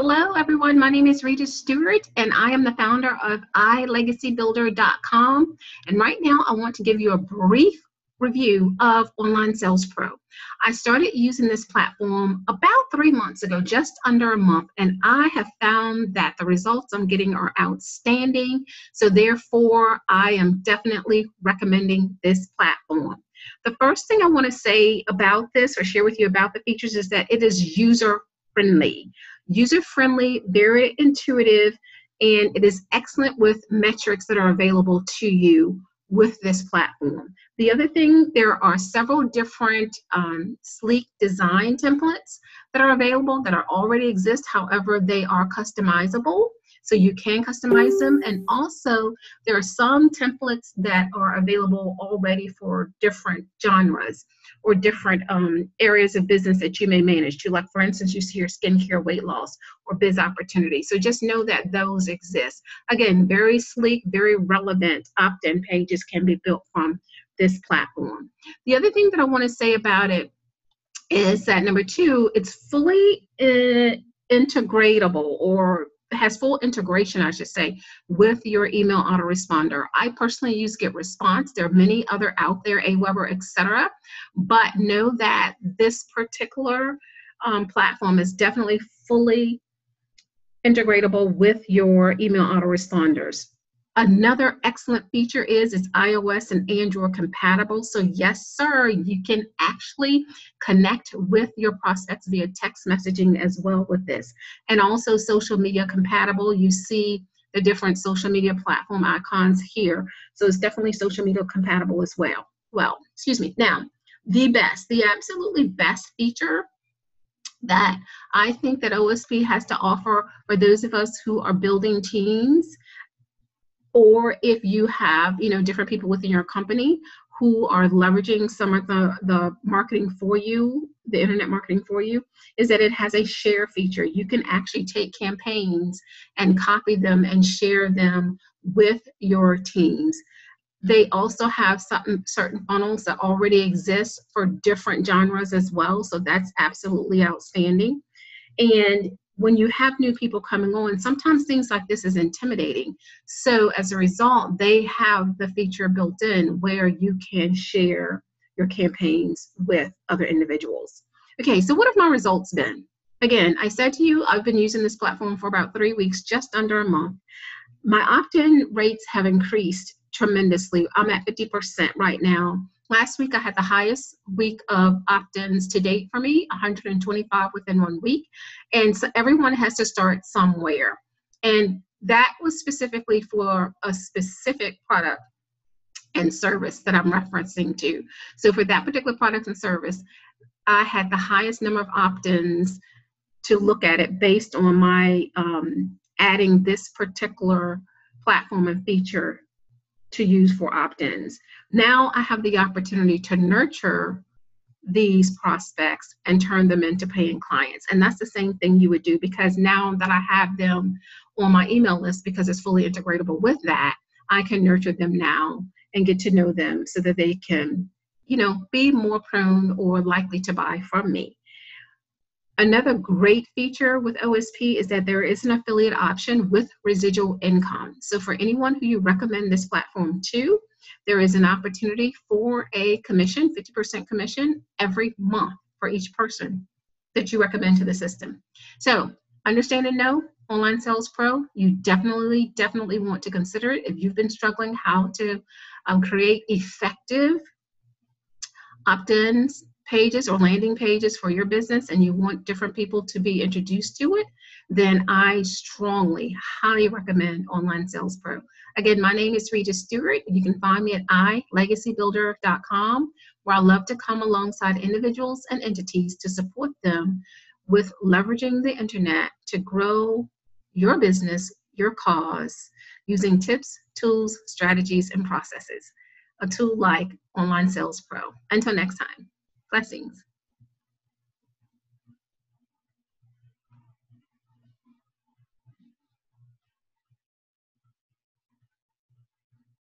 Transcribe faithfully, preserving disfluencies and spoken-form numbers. Hello, everyone. My name is Rita Stewart, and I am the founder of i Legacy Builder dot com. And right now, I want to give you a brief review of Online Sales Pro. I started using this platform about three months ago, just under a month, and I have found that the results I'm getting are outstanding. So therefore, I am definitely recommending this platform. The first thing I want to say about this or share with you about the features is that it is user-friendly. User-friendly, very intuitive, and it is excellent with metrics that are available to you with this platform. The other thing, there are several different um, sleek design templates that are available that are already exist. However, they are customizable, so you can customize them. And also, there are some templates that are available already for different genres or different um, areas of business that you may manage to. Like, for instance, you see your skincare, weight loss, or biz opportunity. So just know that those exist. Again, very sleek, very relevant opt-in pages can be built from this platform. The other thing that I want to say about it is that, number two, it's fully uh, integratable or has full integration, I should say, with your email autoresponder. I personally use GetResponse. There are many other out there, AWeber, et cetera. But know that this particular um, platform is definitely fully integratable with your email autoresponders. Another excellent feature is it's iOS and Android compatible. So yes, sir, you can actually connect with your prospects via text messaging as well with this. And also social media compatible. You see the different social media platform icons here. So it's definitely social media compatible as well. Well, excuse me. Now, the best, the absolutely best feature that I think that O S P has to offer for those of us who are building teams, or if you have, you know, different people within your company who are leveraging some of the, the marketing for you, the internet marketing for you, is that it has a share feature. You can actually take campaigns and copy them and share them with your teams. They also have some, certain funnels that already exist for different genres as well. So that's absolutely outstanding. And when you have new people coming on, sometimes things like this is intimidating. So as a result, they have the feature built in where you can share your campaigns with other individuals. Okay, so what have my results been? Again, I said to you, I've been using this platform for about three weeks, just under a month. My opt-in rates have increased tremendously. I'm at fifty percent right now. Last week, I had the highest week of opt-ins to date for me, one hundred twenty-five within one week. And so everyone has to start somewhere. And that was specifically for a specific product and service that I'm referencing to. So for that particular product and service, I had the highest number of opt-ins to look at it based on my um, adding this particular platform and feature to use for opt-ins. Now I have the opportunity to nurture these prospects and turn them into paying clients. And that's the same thing you would do, because now that I have them on my email list, because it's fully integratable with that, I can nurture them now and get to know them so that they can, you know, be more prone or likely to buy from me. Another great feature with O S P is that there is an affiliate option with residual income. So for anyone who you recommend this platform to, there is an opportunity for a commission, fifty percent commission every month for each person that you recommend to the system. So understand and know, Online Sales Pro, you definitely, definitely want to consider it. If you've been struggling how to um, create effective opt-ins, pages or landing pages for your business, and you want different people to be introduced to it, then I strongly, highly recommend Online Sales Pro. Again, my name is Rita Stewart. You can find me at i Legacy Builder dot com, where I love to come alongside individuals and entities to support them with leveraging the internet to grow your business, your cause, using tips, tools, strategies, and processes. A tool like Online Sales Pro. Until next time. Blessings.